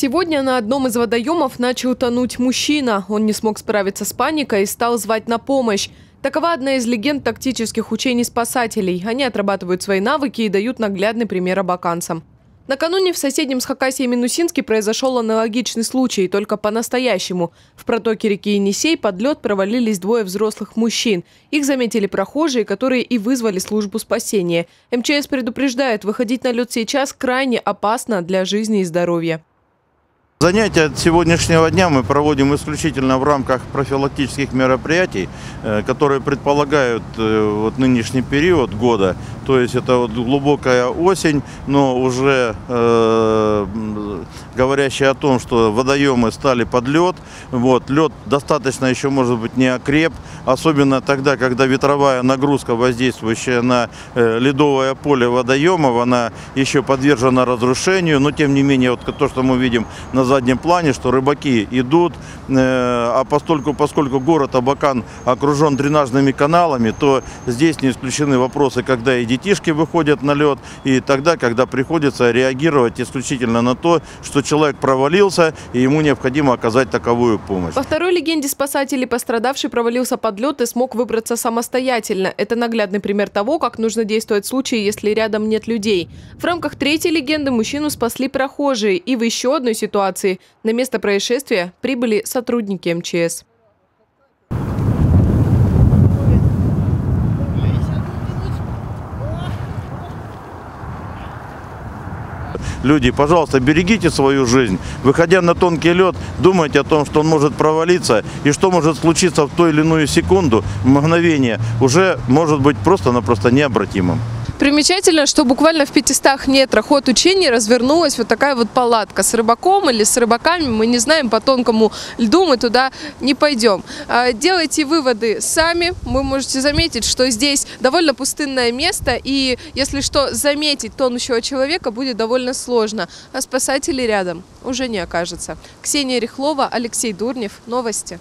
Сегодня на одном из водоемов начал тонуть мужчина. Он не смог справиться с паникой и стал звать на помощь. Такова одна из легенд тактических учений спасателей. Они отрабатывают свои навыки и дают наглядный пример абаканцам. Накануне в соседнем с Хакасией Минусинске произошел аналогичный случай, только по-настоящему. В протоке реки Енисей под лед провалились двое взрослых мужчин. Их заметили прохожие, которые и вызвали службу спасения. МЧС предупреждает, выходить на лед сейчас крайне опасно для жизни и здоровья. Занятия от сегодняшнего дня мы проводим исключительно в рамках профилактических мероприятий, которые предполагают вот нынешний период года. То есть это вот глубокая осень, но уже говорящая о том, что водоемы стали под лед. Вот, лед достаточно еще, может быть, не окреп, особенно тогда, когда ветровая нагрузка, воздействующая на ледовое поле водоемов, она еще подвержена разрушению, но тем не менее, вот то, что мы видим на заднем плане, что рыбаки идут, а поскольку город Абакан окружен дренажными каналами, то здесь не исключены вопросы, когда и детишки выходят на лед, и тогда, когда приходится реагировать исключительно на то, что человек провалился, и ему необходимо оказать таковую помощь. По второй легенде спасателей, пострадавший провалился под лед и смог выбраться самостоятельно. Это наглядный пример того, как нужно действовать в случае, если рядом нет людей. В рамках третьей легенды мужчину спасли прохожие, и в еще одной ситуации на место происшествия прибыли сотрудники МЧС. Люди, пожалуйста, берегите свою жизнь. Выходя на тонкий лед, думайте о том, что он может провалиться и что может случиться в ту или иную секунду, мгновение, уже может быть просто-напросто необратимым. Примечательно, что буквально в 500 метрах от учения развернулась вот такая вот палатка с рыбаком или с рыбаками. Мы не знаем, по тонкому льду мы туда не пойдем. Делайте выводы сами. Вы можете заметить, что здесь довольно пустынное место. И если что, заметить тонущего человека будет довольно сложно. А спасателей рядом уже не окажется. Ксения Рехлова, Алексей Дурнев. Новости.